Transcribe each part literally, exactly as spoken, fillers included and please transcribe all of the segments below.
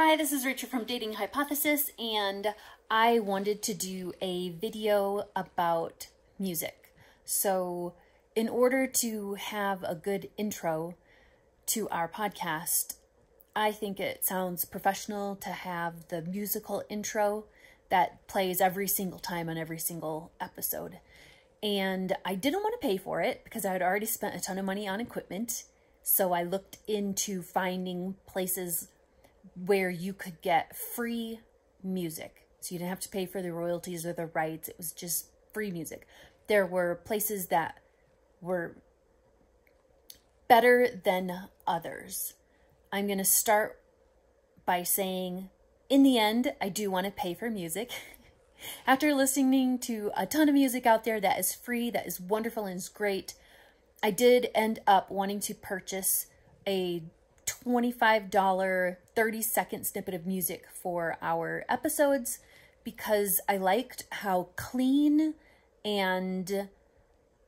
Hi, this is Rachel from Dating Hypothesis, and I wanted to do a video about music. So in order to have a good intro to our podcast, I think it sounds professional to have the musical intro that plays every single time on every single episode. And I didn't want to pay for it because I had already spent a ton of money on equipment. So I looked into finding places where you could get free music. So you didn't have to pay for the royalties or the rights. It was just free music. There were places that were better than others. I'm going to start by saying, in the end, I do want to pay for music. After listening to a ton of music out there that is free, that is wonderful and is great, I did end up wanting to purchase a twenty-five dollar thirty second snippet of music for our episodes because I liked how clean and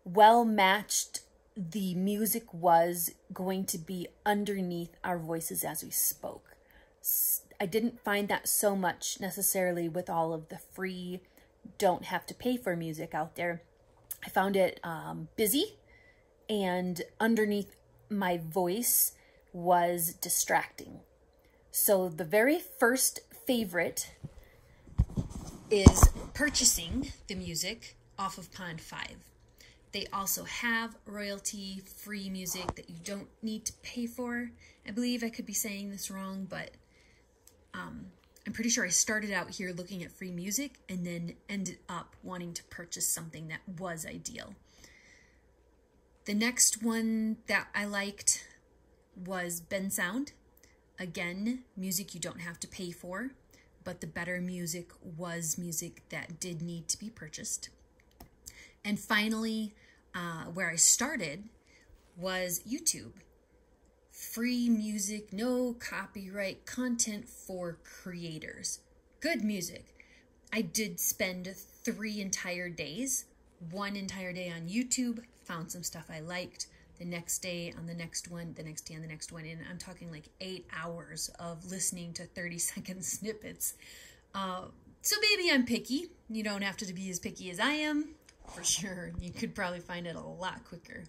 well matched the music was going to be underneath our voices as we spoke. I didn't find that so much necessarily with all of the free, don't have to pay for music out there. I found it um, busy, and underneath my voice was distracting. So the very first favorite is purchasing the music off of Pond five. They also have royalty free music that you don't need to pay for. I believe I could be saying this wrong, but um, I'm pretty sure I started out here looking at free music and then ended up wanting to purchase something that was ideal. The next one that I liked was Ben Sound. Again, music you don't have to pay for, but the better music was music that did need to be purchased. And finally, uh, where I started was YouTube. Free music, no copyright content for creators. Good music. I did spend three entire days, one entire day on YouTube, found some stuff I liked, the next day on the next one, the next day on the next one, and I'm talking like eight hours of listening to thirty second snippets. Uh, so maybe I'm picky. You don't have to be as picky as I am. For sure, you could probably find it a lot quicker.